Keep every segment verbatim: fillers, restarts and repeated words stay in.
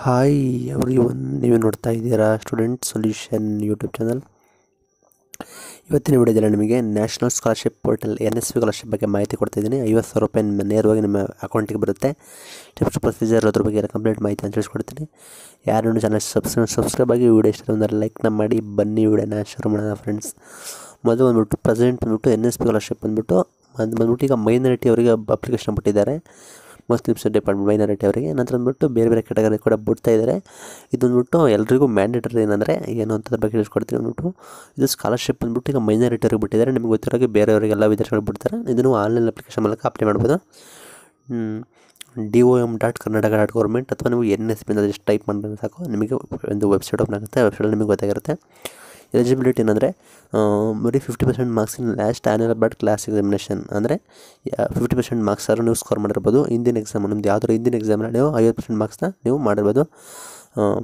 Hi every one, ನೀವು ನೋಡ್ತಾ ಇದ್ದೀರಾ ಸ್ಟೂಡೆಂಟ್ ಸೊಲ್ಯೂಷನ್ ಯೂಟ್ಯೂಬ್ ಚಾನಲ್. ಇವತ್ತಿನ ವಿಡಿಯೋದಲ್ಲಿ ನಿಮಗೆ national scholarship portal N S V scholarship ಬಗ್ಗೆ ಮಾಹಿತಿ ಕೊಡ್ತಿದ್ದೀನಿ. ಐವತ್ತು ಸಾವಿರ ರೂಪಾಯಿ ನಿಮ್ಮ ನೇರವಾಗಿ ನಿಮ್ಮ ಅಕೌಂಟಿಗೆ ಬರುತ್ತೆ. ಸ್ಟೆಪ್ಸ್ ಪ್ರೊಸೀಜರ್ ಅದ್ರ ಬಗ್ಗೆ ಕಂಪ್ಲೀಟ್ ಮಾಹಿತಿ ಅಂತ ತಿಳಿಸ್ಕೊಡ್ತೀನಿ. ಯಾರು ನೋಡಿ ಚಾನಲ್ ಸಬ್ಸ್ಕ್ರೈಬ್ ಸಬ್ಸ್ಕ್ರೈಬ್ ಆಗಿ ವಿಡಿಯೋ ಇಷ್ಟ ಅಂದರೆ ಲೈಕ್ನ ಮಾಡಿ. ಬನ್ನಿ ವಿಡಿಯೋನ ಶುರು ಮಾಡೋಣ ಫ್ರೆಂಡ್ಸ್. ಮೊದಲು ಬಂದುಬಿಟ್ಟು ಪ್ರೆಸೆಂಟ್ ಬಂದುಬಿಟ್ಟು ಎನ್ ಎಸ್ ವಿ ಸ್ಕಾಲರ್ಶಿಪ್ ಬಂದುಬಿಟ್ಟು ಅದು ಬಂದುಬಿಟ್ಟು ಈಗ ಮೈನಾರಿಟಿ ಅವರಿಗೆ ಅಪ್ಲಿಕೇಶನ್ ಬಿಟ್ಟಿದ್ದಾರೆ, ಮುಸ್ಲಿಮ್ಸ್ ಡಿಪಾರ್ಟ್ಮೆಂಟ್ ಮೈನಾರಿಟಿ ಅವರಿಗೆ. ನಂತರ ಬಂದುಬಿಟ್ಟು ಬೇರೆ ಬೇರೆ ಕ್ಯಾಟಗರಿ ಕೂಡ ಬಿಡ್ತಾ ಇದ್ದಾರೆ. ಇದು ಬಂದುಬಿಟ್ಟು ಎಲ್ಲರಿಗೂ ಮ್ಯಾಂಡೇಟರಿ ಏನಂದರೆ ಏನು ಅಂತದ್ರ ಬಗ್ಗೆ ತಿಳಿಸ್ಕೊಡ್ತೀನಿ. ಅಂದ್ಬಿಟ್ಟು ಇದು ಸ್ಕಾಲರ್ಶಿಪ್ ಬಂದುಬಿಟ್ಟು ಈಗ ಮೈನಾರಿಟಿ ಅವ್ರಿಗೆ ಬಿಟ್ಟಿದ್ದಾರೆ. ನಿಮಗೆ ಗೊತ್ತಿರೋರಿಗೆ ಬೇರೆಯವರಿಗೆಲ್ಲ ವಿದ್ಯಾರ್ಥಿಗಳು ಬಿಡ್ತಾರೆ. ಇದನ್ನು ಆನ್ಲೈನ್ ಅಪ್ಲಿಕೇಶನ್ ಮೂಲಕ ಅಪ್ಲೈ ಮಾಡ್ಬೋದು. D O M dot Karnataka dot government ಅಥವಾ ನೀವು ಎನ್ ಎಸ್ ಪಿ ಅಂತ ಜಸ್ಟ್ ಟೈಪ್ ಮಾಡಿದ್ರೆ ಸಾಕು, ನಿಮಗೆ ಒಂದು ವೆಬ್ಸೈಟ್ ಓಪನ್ ಆಗುತ್ತೆ. ವೆಬ್ಸೈಟಲ್ಲಿ ನಿಮಗೆ ಗೊತ್ತಾಗಿರುತ್ತೆ. ಎಲಿಜಿಬಿಲಿಟಿ ಏನಂದರೆ ಬರೀ fifty percent marks in last annual but class examination. ಅಂದರೆ ಫಿಫ್ಟಿ ಪರ್ಸೆಂಟ್ ಮಾರ್ಕ್ಸ್ ಆದರೂ ನೀವು ಸ್ಕೋರ್ ಮಾಡಿರ್ಬೋದು. ಹಿಂದಿನ ಎಕ್ಸಾಮ್ ನಿಮ್ದು ಯಾವುದಾದ್ರು ಹಿಂದಿನ ಎಕ್ಸಾಮಲ್ಲಿ ನೀವು ಐವತ್ತು ಪರ್ಸೆಂಟ್ ಮಾರ್ಕ್ಸ್ನ ನೀವು ಮಾಡಿರ್ಬೋದು.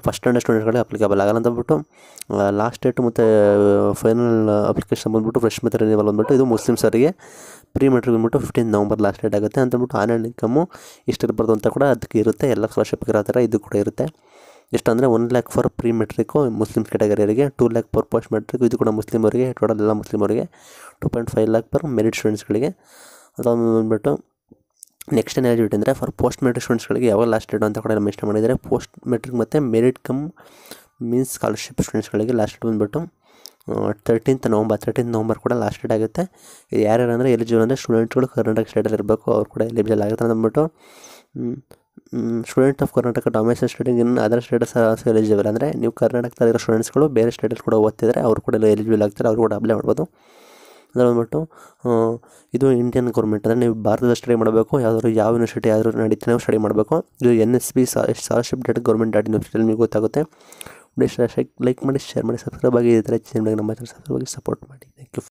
ಫಸ್ಟ್ ಸ್ಟ್ಯಾಂಡರ್ಡ್ ಸ್ಟೂಡೆಂಟ್ಗಳಿಗೆ ಅಪ್ಲಿಕೇಬಲ್ ಆಗಲ್ಲ ಅಂತ ಅಂದ್ಬಿಟ್ಟು ಲಾಸ್ಟ್ ಡೇಟು ಮತ್ತು ಫೈನಲ್ ಅಪ್ಲಿಕೇಶನ್ ಬಂದುಬಿಟ್ಟು ಫ್ರೆಶ್ ಮೆಟೀರಿಯಲ್ ಬಂದುಬಿಟ್ಟು ಇದು ಮುಸ್ಲಿಮ್ಸ್ ಅವರಿಗೆ ಪ್ರೀ ಮೆಟ್ರಿಕ್ ಬಂದುಬಿಟ್ಟು ಫಿಫ್ಟೀನ್ ನವಂಬರ್ ಲಾಸ್ಟ್ ಡೇಟ್ ಆಗುತ್ತೆ ಅಂತ ಅಂದ್ಬಿಟ್ಟು ಆನ್ಲೈನ್ ಇನ್ಕಮ್ಮು ಇಷ್ಟಿರ್ಬಾರ್ದು ಅಂತ ಕೂಡ ಅದಕ್ಕೆ ಇರುತ್ತೆ. ಎಲ್ಲ ಸ್ಕಾಲರ್ಶಿಪ್ಗೆ ಇರೋ ಥರ ಇದು ಕೂಡ ಇರುತ್ತೆ. ಎಷ್ಟಂದರೆ one lakh for pre matric Muslims ಕ್ಯಾಟಗರಿಯವರಿಗೆ, two lakh for post matric, ಇದು ಕೂಡ ಮುಸ್ಲಿಮರಿಗೆ ಟೋಟಲ್ ಎಲ್ಲ ಮುಸ್ಲಿಮರಿಗೆ, two point five lakh per merit ಸ್ಟೂಡೆಂಟ್ಸ್ಗಳಿಗೆ. ಅದೊಂದು ಬಂದುಬಿಟ್ಟು ನೆಕ್ಸ್ಟ್ ಏನು ಎಲಿಜಿಬಿಲಿಟಿ ಅಂದರೆ ಫಾರ್ ಪೋಸ್ಟ್ ಮೆಟ್ರಿಕ್ ಸ್ಟೂಡೆಂಟ್ಸ್ಗಳಿಗೆ ಯಾವಾಗ ಲಾಸ್ಟ್ ಡೇಟ್ ಅಂತ ಕೂಡ ಮೆನ್ಷನ್ ಮಾಡಿದ್ದಾರೆ. ಪೋಸ್ಟ್ ಮೆಟ್ರಿಕ್ ಮತ್ತು ಮೆರಿಟ್ ಕಮ್ ಮೀನ್ಸ್ ಸ್ಕಾಲರ್ಶಿಪ್ ಸ್ಟೂಡೆಂಟ್ಸ್ಗಳಿಗೆ ಲಾಸ್ಟ್ ಡೇಟ್ ಬಂದುಬಿಟ್ಟು ತರ್ಟೀನ್ತ್ ನವಂಬರ್ ತರ್ಟೀನ್ತ್ ನವಂಬರ್ ಕೂಡ ಲಾಸ್ಟ್ ಡೇಟ್ ಆಗುತ್ತೆ. ಯಾರ್ಯಾರು ಅಂದರೆ ಎಲಿಜಿಬಲ್ ಅಂದರೆ ಸ್ಟೂಡೆಂಟ್ಗಳು ಕರ್ನಾಟಕ ಸ್ಟೇಟಲ್ಲಿ ಇರಬೇಕು, ಅವ್ರು ಕೂಡ ಎಲಿಜಿಬಲ್ ಆಗುತ್ತೆ ಅಂತ ಅಂದ್ಬಿಟ್ಟು student of Karnataka domestic studying ಇನ್ನು ಅದರ್ ಸ್ಟೇಟಸ್ ಆಲ್ಸೋ ಎಲಿಜಿಬಲ್. ಅಂದರೆ ನೀವು ಕರ್ನಾಟಕದಲ್ಲಿರೋ ಸ್ಟೂಡೆಂಟ್ಸ್ಗಳು ಬೇರೆ ಸ್ಟೇಟಲ್ಲಿ ಕೂಡ ಓದ್ತಿದ್ರೆ ಅವ್ರು ಕೂಡ ಎಲಿಜಿಬಲ್ ಆಗ್ತಾರೆ, ಅವರು ಕೂಡ ಅಪ್ಲೈ ಮಾಡ್ಬೋದು. ಅಂದರೆ ಬಂದುಬಿಟ್ಟು ಇದು ಇಂಡಿಯನ್ ಗೌರ್ಮೆಂಟ್, ಅಂದರೆ ನೀವು ಭಾರತದಲ್ಲಿ ಸ್ಟಡಿ ಮಾಡಬೇಕು, ಯಾವುದಾದ್ರು ಯಾವ ಯೂನಿವರ್ಸಿಟಿ ಯಾವ್ದಾದ್ರು ನಡೀತಿ ನಾವು ಸ್ಟಡಿ ಮಾಡಬೇಕು. ಇದು N S B scholarship dot government dot ಯೂನಿವರ್ಸಿಟಿಯಲ್ಲಿ ನಿಮಗೆ ಗೊತ್ತಾಗುತ್ತೆ. ಲೈಕ್ ಮಾಡಿ, ಶೇರ್ ಮಾಡಿ, ಸಬ್ಸ್ಕ್ರೈಬ್ ಆಗಿ ಇದ್ದರೆ ನಮ್ಮ ಚಾನಲ್ ಸಬ್ಸ್ಕ್ರೈಬ್ ಆಗಿ ಸಪೋರ್ಟ್ ಮಾಡಿ.